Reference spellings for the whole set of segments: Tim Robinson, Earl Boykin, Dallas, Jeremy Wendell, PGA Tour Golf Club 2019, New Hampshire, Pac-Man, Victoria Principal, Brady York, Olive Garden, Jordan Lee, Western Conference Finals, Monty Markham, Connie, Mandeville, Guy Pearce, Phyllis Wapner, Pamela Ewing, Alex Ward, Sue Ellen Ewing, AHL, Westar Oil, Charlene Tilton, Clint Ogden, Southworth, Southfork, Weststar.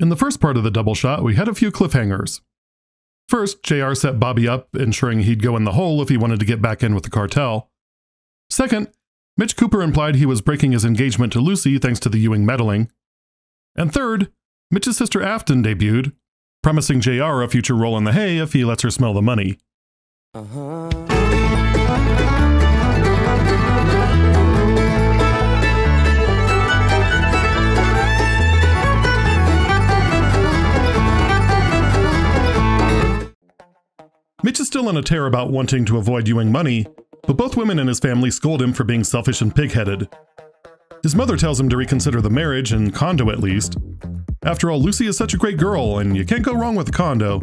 In the first part of the double shot, we had a few cliffhangers. First, JR set Bobby up, ensuring he'd go in the hole if he wanted to get back in with the cartel. Second, Mitch Cooper implied he was breaking his engagement to Lucy thanks to the Ewing meddling. And third, Mitch's sister Afton debuted, promising JR a future role in the hay if he lets her smell the money. Mitch is still in a tear about wanting to avoid Ewing money, but both women in his family scold him for being selfish and pig-headed. His mother tells him to reconsider the marriage, and condo at least. After all, Lucy is such a great girl, and you can't go wrong with a condo.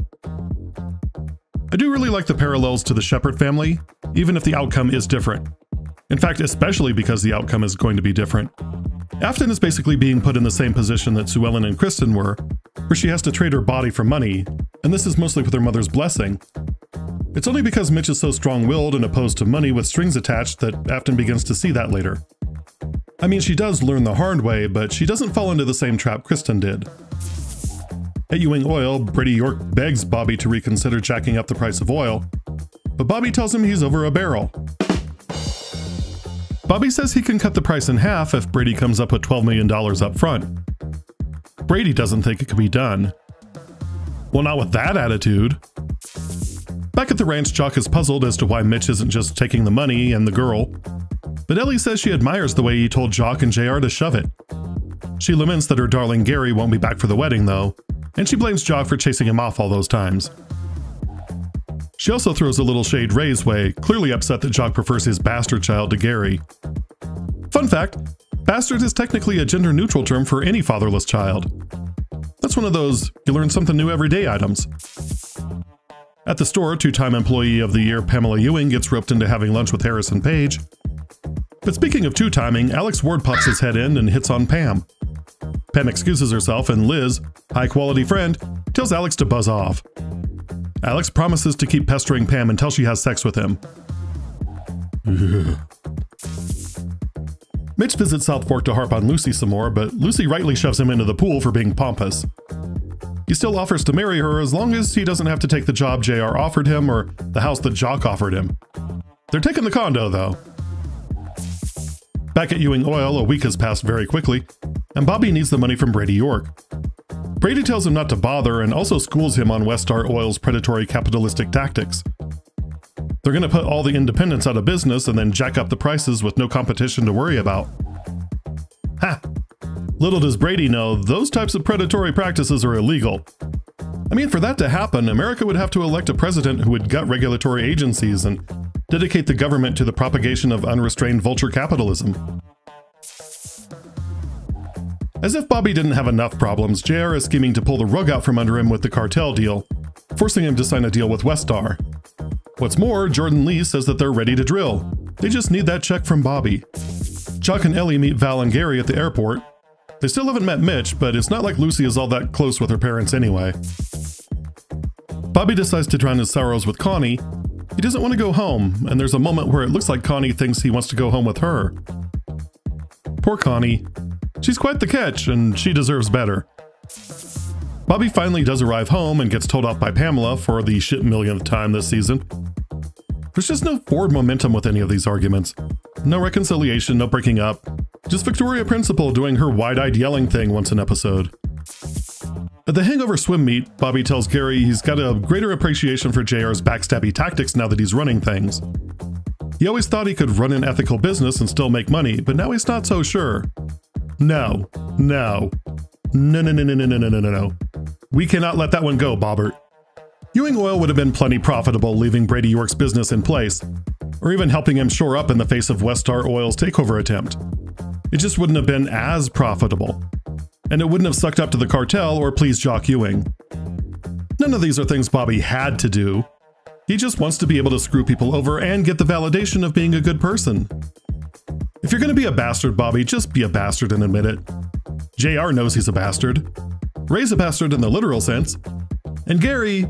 I do really like the parallels to the Shepherd family, even if the outcome is different. In fact, especially because the outcome is going to be different. Afton is basically being put in the same position that Sue Ellen and Kristen were, where she has to trade her body for money, and this is mostly with her mother's blessing. It's only because Mitch is so strong-willed and opposed to money with strings attached that Afton begins to see that later. I mean, she does learn the hard way, but she doesn't fall into the same trap Kristen did. At Ewing Oil, Brady York begs Bobby to reconsider jacking up the price of oil, but Bobby tells him he's over a barrel. Bobby says he can cut the price in half if Brady comes up with $12 million up front. Brady doesn't think it can be done. Well, not with that attitude. Back at the ranch, Jock is puzzled as to why Mitch isn't just taking the money and the girl, but Ellie says she admires the way he told Jock and JR to shove it. She laments that her darling Gary won't be back for the wedding, though, and she blames Jock for chasing him off all those times. She also throws a little shade Ray's way, clearly upset that Jock prefers his bastard child to Gary. Fun fact, bastard is technically a gender-neutral term for any fatherless child. That's one of those you learn something new every day items. At the store, two-time employee of the year Pamela Ewing gets roped into having lunch with Harrison Page. But speaking of two-timing, Alex Ward pops his head in and hits on Pam. Pam excuses herself, and Liz, high-quality friend, tells Alex to buzz off. Alex promises to keep pestering Pam until she has sex with him. Mitch visits Southfork to harp on Lucy some more, but Lucy rightly shoves him into the pool for being pompous. He still offers to marry her as long as he doesn't have to take the job JR offered him or the house that Jock offered him. They're taking the condo, though. Back at Ewing Oil, a week has passed very quickly, and Bobby needs the money from Brady York. Brady tells him not to bother and also schools him on Westar Oil's predatory capitalistic tactics. They're going to put all the independents out of business and then jack up the prices with no competition to worry about. Ha! Little does Brady know, those types of predatory practices are illegal. I mean, for that to happen, America would have to elect a president who would gut regulatory agencies and dedicate the government to the propagation of unrestrained vulture capitalism. As if Bobby didn't have enough problems, JR is scheming to pull the rug out from under him with the cartel deal, forcing him to sign a deal with Westar. What's more, Jordan Lee says that they're ready to drill. They just need that check from Bobby. Jock and Ellie meet Val and Gary at the airport. They still haven't met Mitch, but it's not like Lucy is all that close with her parents anyway. Bobby decides to drown his sorrows with Connie. He doesn't want to go home, and there's a moment where it looks like Connie thinks he wants to go home with her. Poor Connie. She's quite the catch, and she deserves better. Bobby finally does arrive home and gets told off by Pamela for the shit millionth time this season. There's just no forward momentum with any of these arguments. No reconciliation, no breaking up. Just Victoria Principal doing her wide-eyed yelling thing once an episode. At the hangover swim meet, Bobby tells Gary he's got a greater appreciation for JR's backstabby tactics now that he's running things. He always thought he could run an ethical business and still make money, but now he's not so sure. No. No. No, no, no, no, no, no, no, no, no. We cannot let that one go, Bobbert. Ewing Oil would have been plenty profitable leaving Brady York's business in place, or even helping him shore up in the face of Westar Oil's takeover attempt. It just wouldn't have been as profitable. And it wouldn't have sucked up to the cartel or pleased Jock Ewing. None of these are things Bobby had to do. He just wants to be able to screw people over and get the validation of being a good person. If you're going to be a bastard, Bobby, just be a bastard and admit it. JR knows he's a bastard. Ray's a bastard in the literal sense. And Gary,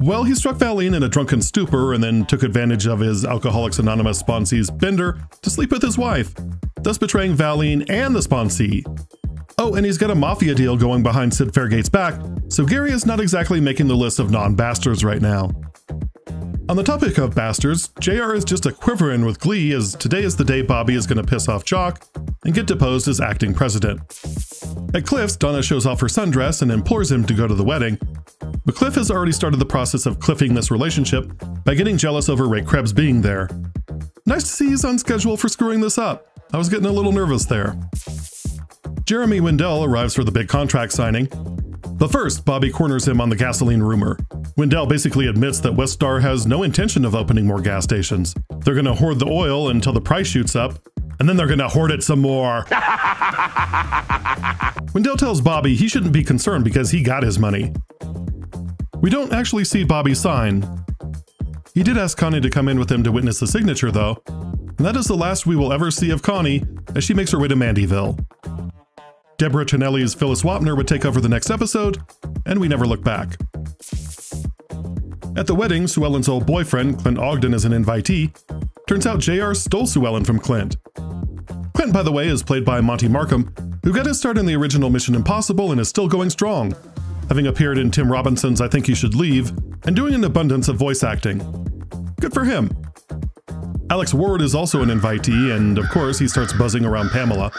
well, he struck Valine in a drunken stupor and then took advantage of his Alcoholics Anonymous sponsee's bender to sleep with his wife, thus betraying Valine and the sponsee. Oh, and he's got a mafia deal going behind Sid Fairgate's back, so Gary is not exactly making the list of non-bastards right now. On the topic of bastards, JR is just a-quiverin' with glee as today is the day Bobby is going to piss off Jock and get deposed as acting president. At Cliff's, Donna shows off her sundress and implores him to go to the wedding, but Cliff has already started the process of cliffing this relationship by getting jealous over Ray Krebbs being there. Nice to see he's on schedule for screwing this up. I was getting a little nervous there. Jeremy Wendell arrives for the big contract signing, but first, Bobby corners him on the gasoline rumor. Wendell basically admits that Weststar has no intention of opening more gas stations. They're gonna hoard the oil until the price shoots up, and then they're gonna hoard it some more. Wendell tells Bobby he shouldn't be concerned because he got his money. We don't actually see Bobby sign. He did ask Connie to come in with him to witness the signature though, and that is the last we will ever see of Connie as she makes her way to Mandeville. Deborah Chenelli's Phyllis Wapner would take over the next episode, and we never look back. At the wedding, Sue Ellen's old boyfriend, Clint Ogden, is an invitee. Turns out JR stole Sue Ellen from Clint. Clint, by the way, is played by Monty Markham, who got his start in the original Mission Impossible and is still going strong, having appeared in Tim Robinson's I Think You Should Leave, and doing an abundance of voice acting. Good for him. Alex Ward is also an invitee, and of course he starts buzzing around Pamela.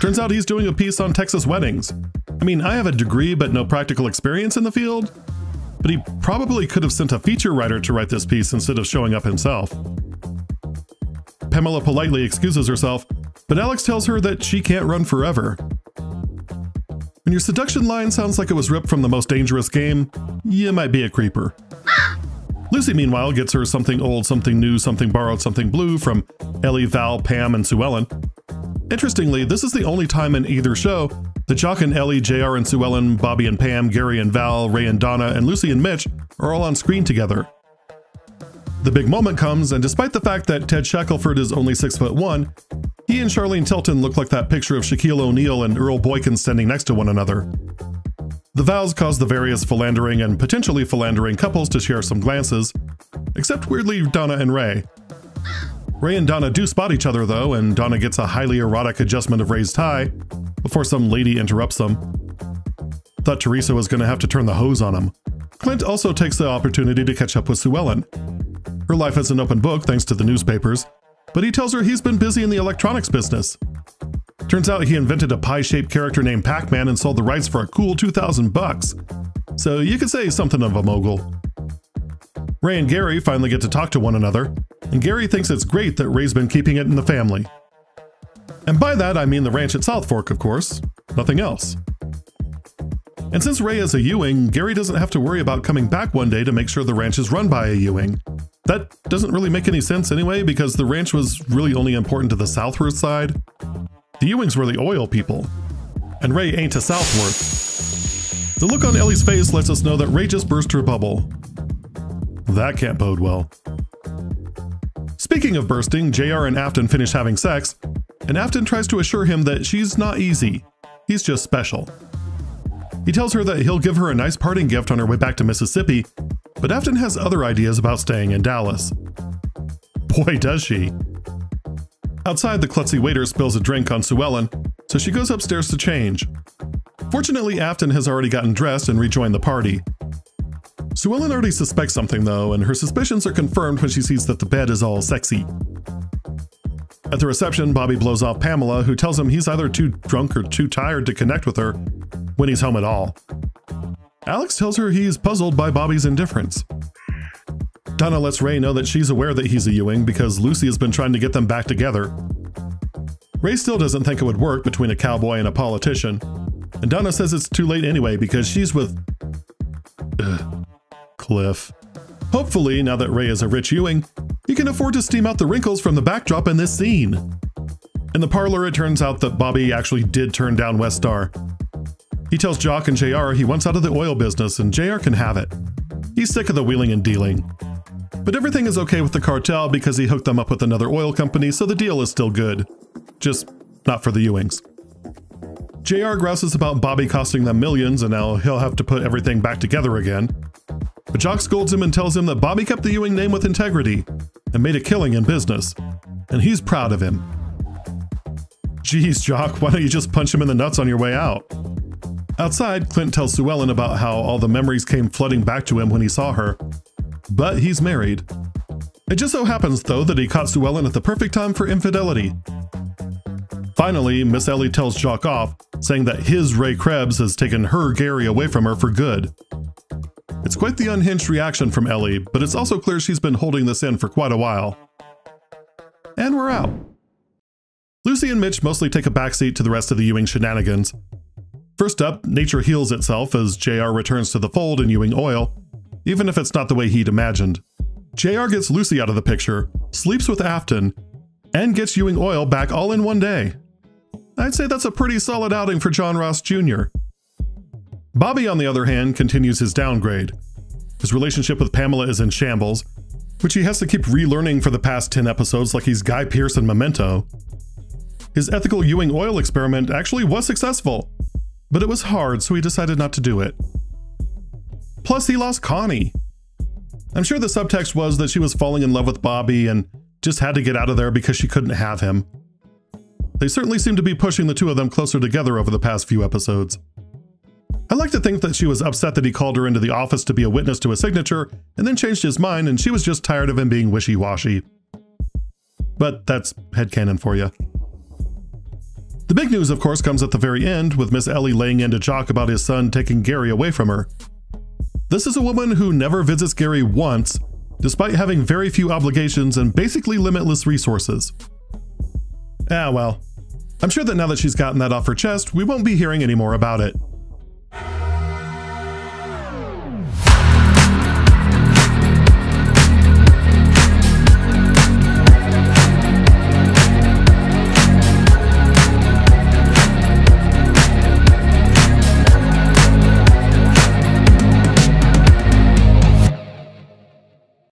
Turns out he's doing a piece on Texas weddings. I mean, I have a degree but no practical experience in the field, but he probably could have sent a feature writer to write this piece instead of showing up himself. Pamela politely excuses herself, but Alex tells her that she can't run forever. When your seduction line sounds like it was ripped from The Most Dangerous Game, you might be a creeper. Lucy, meanwhile, gets her Something Old, Something New, Something Borrowed, Something Blue from Ellie, Val, Pam, and Sue Ellen. Interestingly, this is the only time in either show that Jock and Ellie, JR and Sue Ellen, Bobby and Pam, Gary and Val, Ray and Donna, and Lucy and Mitch are all on screen together. The big moment comes, and despite the fact that Ted Shackelford is only 6'1", he and Charlene Tilton look like that picture of Shaquille O'Neal and Earl Boykin standing next to one another. The vows cause the various philandering and potentially philandering couples to share some glances, except weirdly Donna and Ray. Ray and Donna do spot each other though, and Donna gets a highly erotic adjustment of Ray's tie before some lady interrupts them. Thought Teresa was going to have to turn the hose on him. Clint also takes the opportunity to catch up with Sue Ellen. Her life is an open book thanks to the newspapers, but he tells her he's been busy in the electronics business. Turns out he invented a pie-shaped character named Pac-Man and sold the rights for a cool 2,000 bucks. So you could say something of a mogul. Ray and Gary finally get to talk to one another, and Gary thinks it's great that Ray's been keeping it in the family. And by that I mean the ranch at Southfork, of course, nothing else. And since Ray is a Ewing, Gary doesn't have to worry about coming back one day to make sure the ranch is run by a Ewing. That doesn't really make any sense anyway, because the ranch was really only important to the Southworth side. The Ewings were the oil people, and Ray ain't a Southworth. The look on Ellie's face lets us know that Ray just burst her bubble. That can't bode well. Speaking of bursting, JR and Afton finish having sex, and Afton tries to assure him that she's not easy, he's just special. He tells her that he'll give her a nice parting gift on her way back to Mississippi, but Afton has other ideas about staying in Dallas. Boy, does she. Outside, the klutzy waiter spills a drink on Sue Ellen, so she goes upstairs to change. Fortunately, Afton has already gotten dressed and rejoined the party. Sue Ellen already suspects something though, and her suspicions are confirmed when she sees that the bed is all sexy. At the reception, Bobby blows off Pamela, who tells him he's either too drunk or too tired to connect with her when he's home at all. Alex tells her he's puzzled by Bobby's indifference. Donna lets Ray know that she's aware that he's a Ewing because Lucy has been trying to get them back together. Ray still doesn't think it would work between a cowboy and a politician, and Donna says it's too late anyway because she's with... Cliff. Hopefully, now that Ray is a rich Ewing, he can afford to steam out the wrinkles from the backdrop in this scene. In the parlor, it turns out that Bobby actually did turn down Westar. He tells Jock and JR he wants out of the oil business and JR can have it. He's sick of the wheeling and dealing. But everything is okay with the cartel because he hooked them up with another oil company, so the deal is still good. Just not for the Ewings. JR grouses about Bobby costing them millions and now he'll have to put everything back together again. But Jock scolds him and tells him that Bobby kept the Ewing name with integrity and made a killing in business, and he's proud of him. Geez, Jock, why don't you just punch him in the nuts on your way out? Outside, Clint tells Sue Ellen about how all the memories came flooding back to him when he saw her. But he's married. It just so happens, though, that he caught Sue Ellen at the perfect time for infidelity. Finally, Miss Ellie tells Jock off, saying that his Ray Krebbs has taken her Gary away from her for good. It's quite the unhinged reaction from Ellie, but it's also clear she's been holding this in for quite a while. And we're out. Lucy and Mitch mostly take a backseat to the rest of the Ewing shenanigans. First up, nature heals itself as J.R. returns to the fold in Ewing Oil, even if it's not the way he'd imagined. J.R. gets Lucy out of the picture, sleeps with Afton, and gets Ewing Oil back all in one day. I'd say that's a pretty solid outing for John Ross Jr. Bobby, on the other hand, continues his downgrade. His relationship with Pamela is in shambles, which he has to keep relearning for the past 10 episodes like he's Guy Pearce in Memento. His ethical Ewing Oil experiment actually was successful, but it was hard, so he decided not to do it. Plus, he lost Connie. I'm sure the subtext was that she was falling in love with Bobby and just had to get out of there because she couldn't have him. They certainly seem to be pushing the two of them closer together over the past few episodes. I like to think that she was upset that he called her into the office to be a witness to a signature and then changed his mind and she was just tired of him being wishy-washy. But that's headcanon for you. The big news, of course, comes at the very end, with Miss Ellie laying into Jock about his son taking Gary away from her. This is a woman who never visits Gary once, despite having very few obligations and basically limitless resources. Ah well, I'm sure that now that she's gotten that off her chest, we won't be hearing any more about it.